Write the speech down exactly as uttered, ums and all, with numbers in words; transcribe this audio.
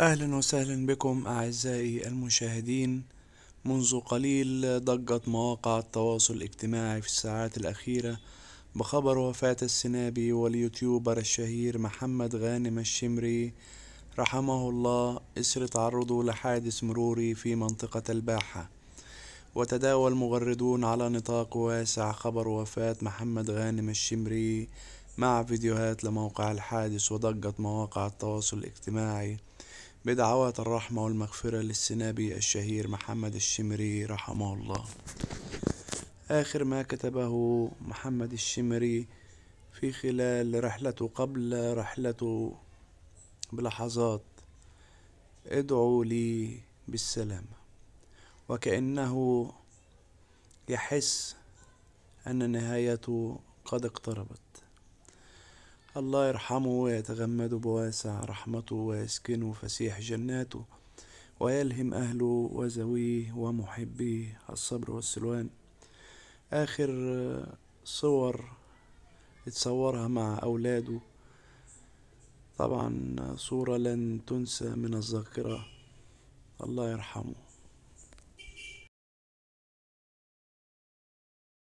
أهلا وسهلا بكم أعزائي المشاهدين. منذ قليل ضجت مواقع التواصل الاجتماعي في الساعات الأخيرة بخبر وفاة السينابي واليوتيوبر الشهير محمد غانم الشمري رحمه الله إثر تعرضه لحادث مروري في منطقة الباحة. وتداول مغردون على نطاق واسع خبر وفاة محمد غانم الشمري مع فيديوهات لموقع الحادث، وضجت مواقع التواصل الاجتماعي بدعوات الرحمة والمغفرة للسينابي الشهير محمد الشمري رحمه الله. آخر ما كتبه محمد الشمري في خلال رحلته قبل رحلته بلحظات: ادعوا لي بالسلامة. وكأنه يحس أن نهايته قد اقتربت. الله يرحمه ويتغمده بواسع رحمته ويسكنه فسيح جناته ويلهم أهله وزويه ومحبيه الصبر والسلوان. آخر صور اتصورها مع أولاده، طبعا صورة لن تنسى من الذاكرة. الله يرحمه.